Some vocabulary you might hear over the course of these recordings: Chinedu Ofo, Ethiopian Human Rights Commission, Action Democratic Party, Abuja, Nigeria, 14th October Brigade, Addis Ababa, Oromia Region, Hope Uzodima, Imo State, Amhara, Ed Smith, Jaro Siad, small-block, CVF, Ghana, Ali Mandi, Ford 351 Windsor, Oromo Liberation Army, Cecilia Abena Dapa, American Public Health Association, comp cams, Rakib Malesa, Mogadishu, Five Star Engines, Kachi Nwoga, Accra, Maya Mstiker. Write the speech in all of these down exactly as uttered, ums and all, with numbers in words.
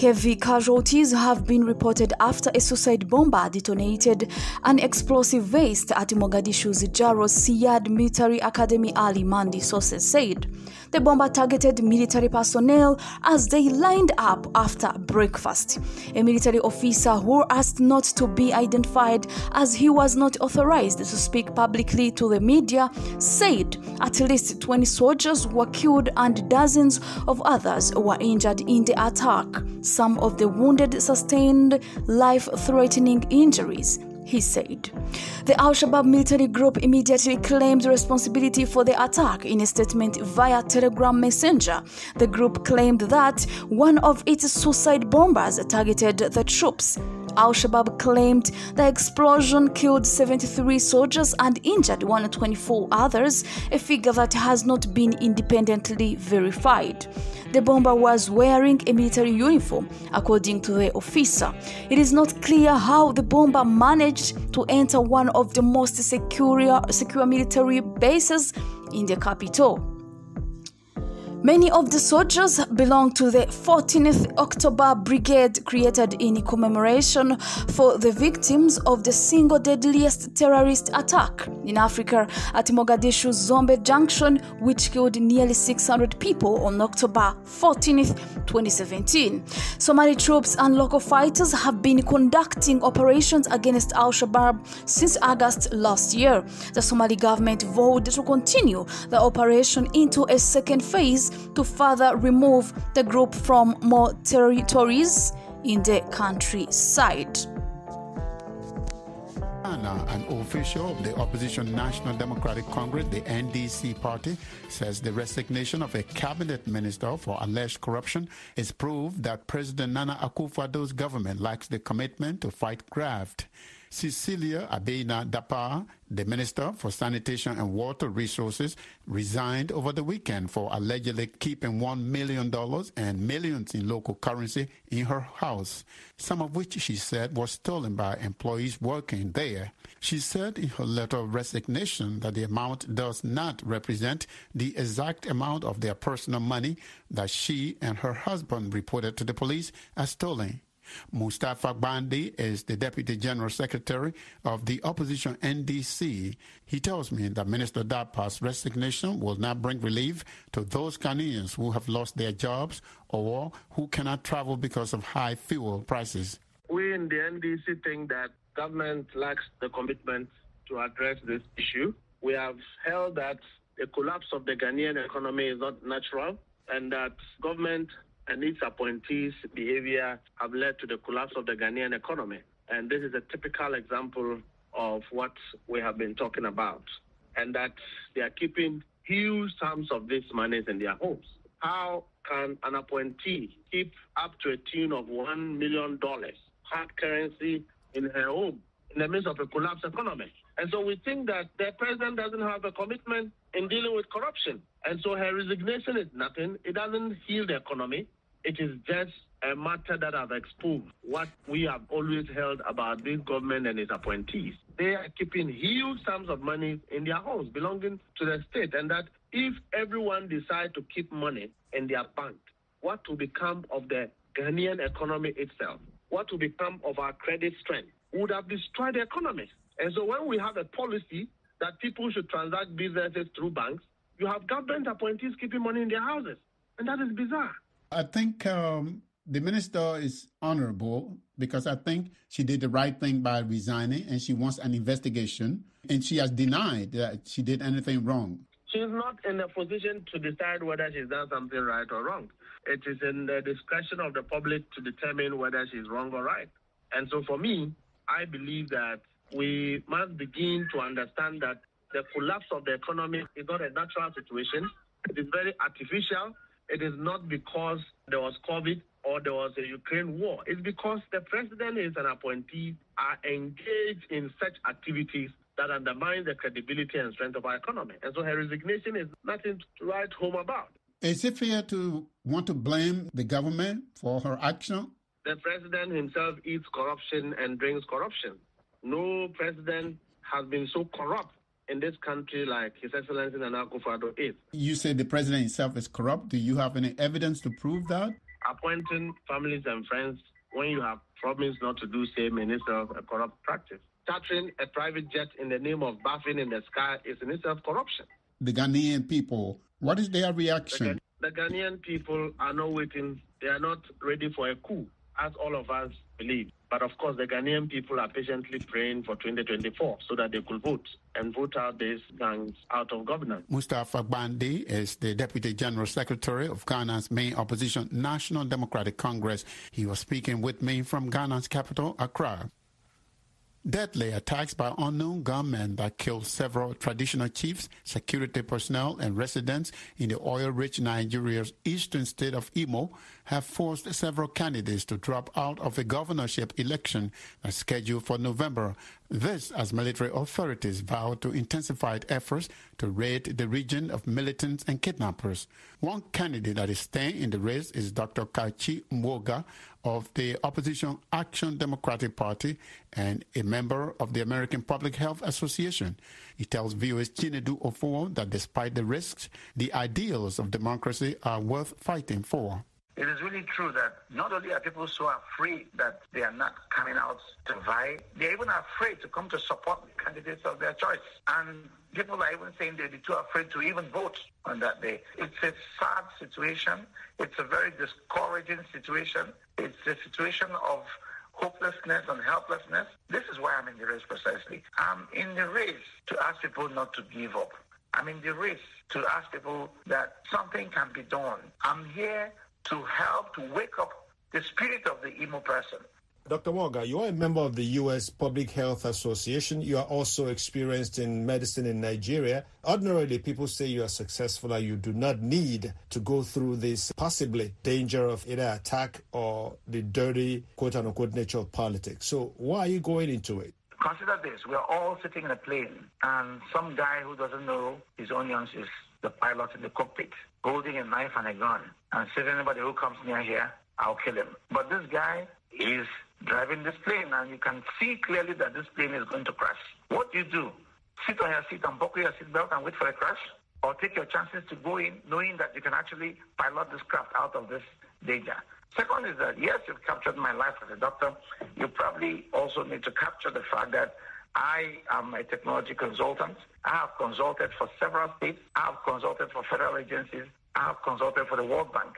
Heavy casualties have been reported after a suicide bomber detonated an explosive vest at Mogadishu's Jaro Siad Military Academy, Ali Mandi sources said. The bomber targeted military personnel as they lined up after breakfast. A military officer who asked not to be identified as he was not authorized to speak publicly to the media said at least twenty soldiers were killed and dozens of others were injured in the attack. Some of the wounded sustained life-threatening injuries, he said. The Al-Shabaab military group immediately claimed responsibility for the attack in a statement via Telegram Messenger. The group claimed that one of its suicide bombers targeted the troops. Al-Shabaab claimed the explosion killed seventy-three soldiers and injured one hundred twenty-four others, a figure that has not been independently verified. The bomber was wearing a military uniform, according to the officer. It is not clear how the bomber managed to enter one of the most secure, secure military bases in the capital. Many of the soldiers belong to the fourteenth October Brigade, created in commemoration for the victims of the single deadliest terrorist attack in Africa at Mogadishu's Zombe Junction, which killed nearly six hundred people on October fourteenth, twenty seventeen. Somali troops and local fighters have been conducting operations against Al-Shabaab since August last year. The Somali government vowed to continue the operation into a second phase to further remove the group from more territories in the countryside. Nana, an official of the opposition National Democratic Congress, the N D C party, says the resignation of a cabinet minister for alleged corruption is proof that President Nana Akufo-Addo's government lacks the commitment to fight graft. Cecilia Abena Dapa, the Minister for Sanitation and Water Resources, resigned over the weekend for allegedly keeping one million dollars and millions in local currency in her house, some of which she said was stolen by employees working there. She said in her letter of resignation that the amount does not represent the exact amount of their personal money that she and her husband reported to the police as stolen. Mustapha Gbande is the Deputy General Secretary of the opposition N D C. He tells me that Minister Dapa's resignation will not bring relief to those Ghanaians who have lost their jobs or who cannot travel because of high fuel prices. We in the N D C think that government lacks the commitment to address this issue. We have held that the collapse of the Ghanaian economy is not natural and that government and its appointees' behavior have led to the collapse of the Ghanaian economy. And this is a typical example of what we have been talking about, and that they are keeping huge sums of these monies in their homes. How can an appointee keep up to a tune of one million dollars hard currency in her home in the midst of a collapsed economy? And so we think that the president doesn't have a commitment in dealing with corruption. And so her resignation is nothing. It doesn't heal the economy. It is just a matter that I've exposed what we have always held about this government and its appointees. They are keeping huge sums of money in their homes belonging to the state, and that if everyone decides to keep money in their bank, what will become of the Ghanaian economy itself? What will become of our credit strength? Would have destroyed the economy. And so when we have a policy that people should transact businesses through banks, you have government appointees keeping money in their houses. And that is bizarre. I think um, the minister is honorable because I think she did the right thing by resigning, and she wants an investigation. And she has denied that she did anything wrong. She's not in a position to decide whether she's done something right or wrong. It is in the discretion of the public to determine whether she's wrong or right. And so for me, I believe that we must begin to understand that the collapse of the economy is not a natural situation. It is very artificial. It is not because there was COVID or there was a Ukraine war. It's because the president and an appointee are engaged in such activities that undermine the credibility and strength of our economy. And so her resignation is nothing to write home about. Is it fair to want to blame the government for her action? The president himself eats corruption and drinks corruption. No president has been so corrupt in this country like His Excellency Nana Akufo-Addo is. You say the president himself is corrupt. Do you have any evidence to prove that? appointing families and friends when you have promised not to do same in itself a corrupt practice. Chartering a private jet in the name of buffing in the sky is in itself corruption. The Ghanaian people, what is their reaction? The, the Ghanaian people are not waiting. They are not ready for a coup, as all of us believe. But of course, the Ghanaian people are patiently praying for twenty twenty-four so that they could vote and vote out these gangs out of governance. Mustapha Gbande is the Deputy General Secretary of Ghana's main opposition, National Democratic Congress. He was speaking with me from Ghana's capital, Accra. Deadly attacks by unknown gunmen that killed several traditional chiefs, security personnel, and residents in the oil-rich Nigeria's eastern state of Imo have forced several candidates to drop out of a governorship election that's scheduled for November. This as military authorities vow to intensify efforts to rid the region of militants and kidnappers. One candidate that is staying in the race is Doctor Kachi Nwoga of the opposition Action Democratic Party and a member of the American Public Health Association. He tells viewers Chinedu Ofo that despite the risks, the ideals of democracy are worth fighting for. It is really true that not only are people so afraid that they are not coming out to vie, they're even afraid to come to support the candidates of their choice. And people are even saying they're too afraid to even vote on that day. It's a sad situation. It's a very discouraging situation. It's a situation of hopelessness and helplessness. This is why I'm in the race precisely. I'm in the race to ask people not to give up. I'm in the race to ask people that something can be done. I'm here to help to wake up the spirit of the Imo person. Doctor Nwoga, you are a member of the U S Public Health Association. You are also experienced in medicine in Nigeria. Ordinarily, people say you are successful and you do not need to go through this possibly danger of either attack or the dirty, quote-unquote, nature of politics. So why are you going into it? Consider this. We are all sitting in a plane, and some guy who doesn't know his onions is the pilot in the cockpit, holding a knife and a gun, and says, anybody who comes near here, I'll kill him. But this guy is driving this plane, and you can see clearly that this plane is going to crash. What do you do? Sit on your seat and buckle your seatbelt and wait for a crash? Or take your chances to go in, knowing that you can actually pilot this craft out of this danger? Second is that, yes, you've captured my life as a doctor. You probably also need to capture the fact that I am a technology consultant. I have consulted for several states. I have consulted for federal agencies. I have consulted for the World Bank.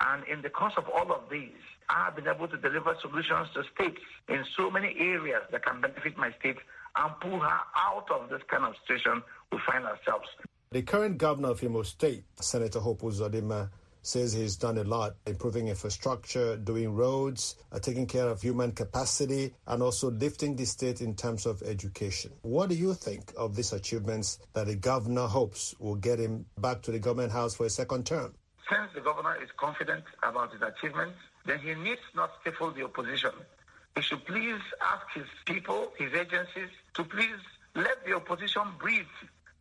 And in the course of all of these, I have been able to deliver solutions to states in so many areas that can benefit my state and pull her out of this kind of situation we find ourselves. The current governor of Imo State, Senator Hope Uzodima, says he's done a lot, improving infrastructure, doing roads, uh, taking care of human capacity, and also lifting the state in terms of education. What do you think of these achievements that the governor hopes will get him back to the government house for a second term? Since the governor is confident about his achievements, then he needs not stifle the opposition. He should please ask his people, his agencies, to please let the opposition breathe.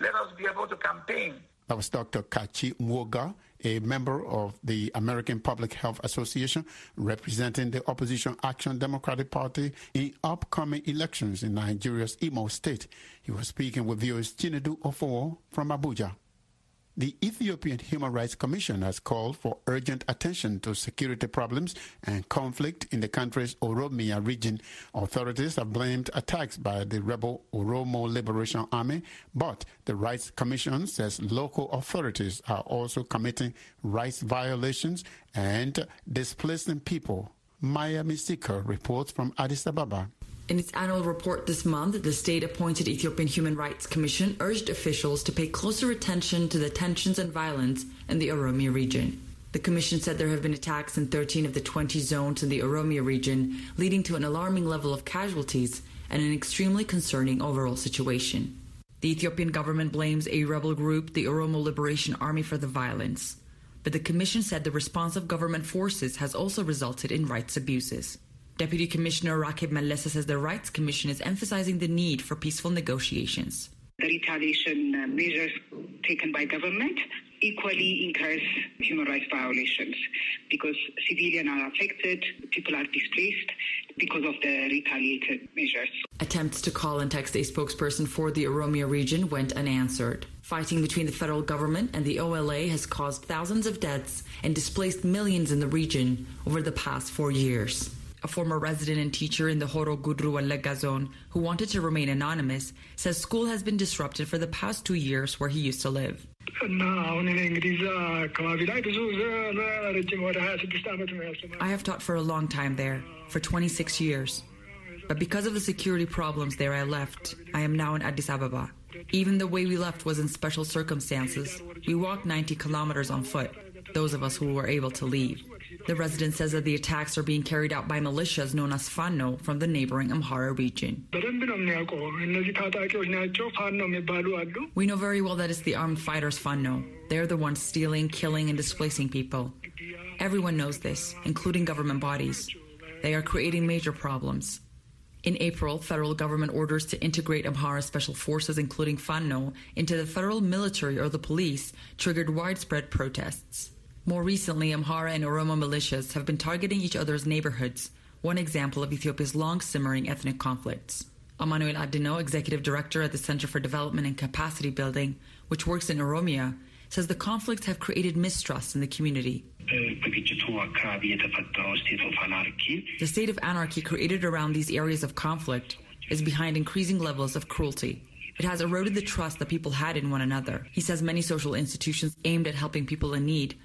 Let us be able to campaign. That was Doctor Kachi Nwoga, a member of the American Public Health Association, representing the opposition Action Democratic Party in upcoming elections in Nigeria's Imo State. He was speaking with viewers Chinedu Ofo from Abuja. The Ethiopian Human Rights Commission has called for urgent attention to security problems and conflict in the country's Oromia region. Authorities have blamed attacks by the rebel Oromo Liberation Army, but the Rights Commission says local authorities are also committing rights violations and displacing people. Maya Mstiker reports from Addis Ababa. In its annual report this month, the state-appointed Ethiopian Human Rights Commission urged officials to pay closer attention to the tensions and violence in the Oromia region. The commission said there have been attacks in thirteen of the twenty zones in the Oromia region, leading to an alarming level of casualties and an extremely concerning overall situation. The Ethiopian government blames a rebel group, the Oromo Liberation Army, for the violence. But the commission said the response of government forces has also resulted in rights abuses. Deputy Commissioner Rakib Malesa says the Rights Commission is emphasizing the need for peaceful negotiations. The retaliation measures taken by government equally incurs human rights violations because civilians are affected, people are displaced, because of the retaliated measures. Attempts to call and text a spokesperson for the Oromia region went unanswered. Fighting between the federal government and the O L A has caused thousands of deaths and displaced millions in the region over the past four years. A former resident and teacher in the Horo Gudru Lega zone, who wanted to remain anonymous, says school has been disrupted for the past two years where he used to live. I have taught for a long time there, for twenty-six years. But because of the security problems there, I left. I am now in Addis Ababa. Even the way we left was in special circumstances. We walked ninety kilometers on foot, those of us who were able to leave. The resident says that the attacks are being carried out by militias known as Fano from the neighboring Amhara region. We know very well that it's the armed fighters Fano. They're the ones stealing, killing, and displacing people. Everyone knows this, including government bodies. They are creating major problems. In April, federal government orders to integrate Amhara special forces, including Fano, into the federal military or the police triggered widespread protests. More recently, Amhara and Oromo militias have been targeting each other's neighborhoods, one example of Ethiopia's long-simmering ethnic conflicts. Emmanuel Abdeno, executive director at the Center for Development and Capacity Building, which works in Oromia, says the conflicts have created mistrust in the community. The state of anarchy created around these areas of conflict is behind increasing levels of cruelty. It has eroded the trust that people had in one another. He says many social institutions aimed at helping people in need